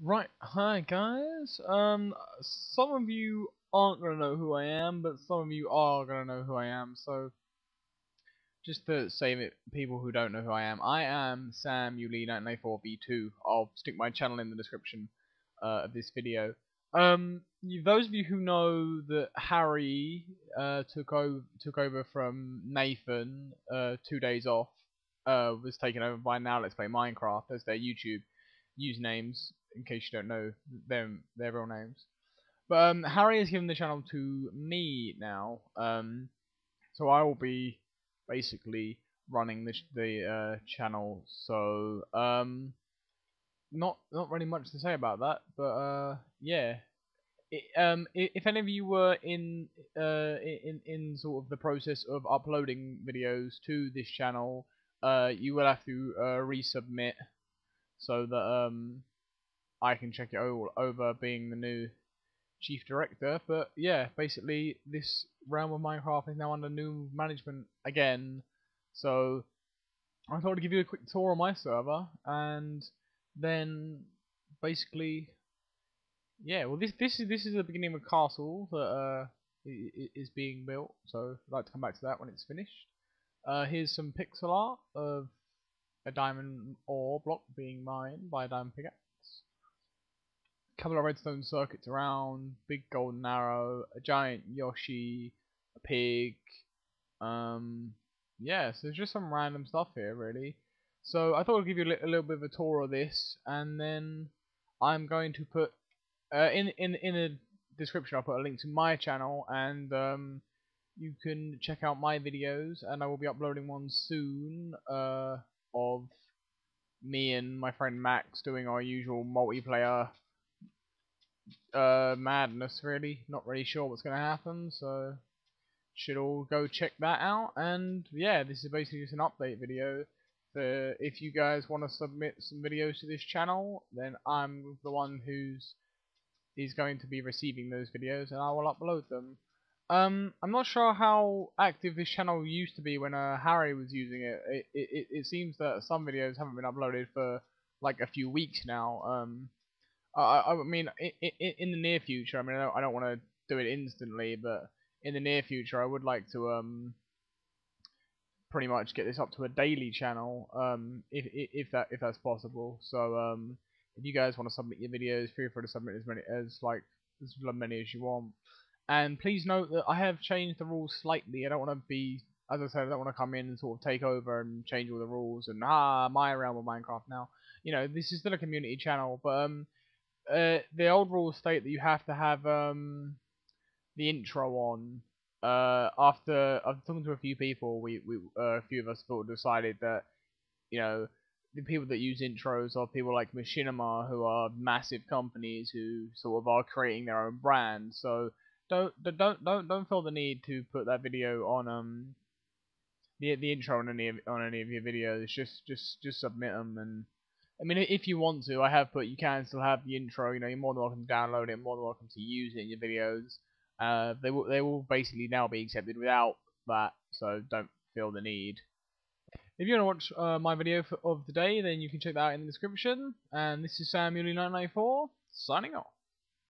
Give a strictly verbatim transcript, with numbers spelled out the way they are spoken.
Right, hi guys, um, some of you aren't going to know who I am, but some of you are going to know who I am, so just to save it, people who don't know who I am, I am Sam U L E nineteen ninety-four v two, I'll stick my channel in the description uh, of this video. Um, you, those of you who know that Harry uh, took, o took over from Nathan uh, two days off, uh, was taken over by Now Let's Play Minecraft as their YouTube usernames. In case you don't know them, their real names. But um, Harry has given the channel to me now, um, so I will be basically running the sh the uh, channel. So um, not not really much to say about that, but uh, yeah. It, um, if any of you were in uh, in in sort of the process of uploading videos to this channel, uh, you will have to uh, resubmit so that um. I can check it all over, being the new chief director. But yeah, basically this realm of Minecraft is now under new management again, so I thought I'd give you a quick tour on my server, and then basically, yeah, well this this is this is the beginning of a castle that uh, is being built, so I'd like to come back to that when it's finished. Uh, here's some pixel art of a diamond ore block being mined by a diamond pickaxe. Couple of redstone circuits around, big golden arrow, a giant Yoshi, a pig, um, yeah, so there's just some random stuff here really. So I thought I'd give you a little bit of a tour of this, and then I'm going to put, uh, in, in, in the description I'll put a link to my channel, and um, you can check out my videos, and I will be uploading one soon, uh, of me and my friend Max doing our usual multiplayer Uh, madness really, not really sure what's going to happen, so should all go check that out. And yeah, this is basically just an update video. So if you guys want to submit some videos to this channel, then I'm the one who's is going to be receiving those videos, and I will upload them. Um, I'm not sure how active this channel used to be when uh, Harry was using it. It, it. it seems that some videos haven't been uploaded for like a few weeks now. Um. I, I mean, in the near future, I mean, I don't, I don't want to do it instantly, but in the near future, I would like to um, pretty much get this up to a daily channel, um, if, if that if that's possible. So, um, if you guys want to submit your videos, feel free to submit as many as like as many as you want. And please note that I have changed the rules slightly. I don't want to be, as I said, I don't want to come in and sort of take over and change all the rules and ah, my realm of Minecraft now. You know, this is still a community channel, but um. Uh, the old rules state that you have to have um, the intro on. Uh, after I've talked to a few people, we, we uh, a few of us sort of decided that, you know, the people that use intros are people like Machinima, who are massive companies who sort of are creating their own brand. So don't don't don't don't feel the need to put that video on um the the intro on any of, on any of your videos. Just just just submit them and. I mean, if you want to, I have, but you can still have the intro. You know, you're more than welcome to download it, more than welcome to use it in your videos. Uh, they will, they will basically now be accepted without that, so don't feel the need. If you want to watch uh, my video for, of the day, then you can check that out in the description. And this is Sam U L E nineteen ninety-four signing off.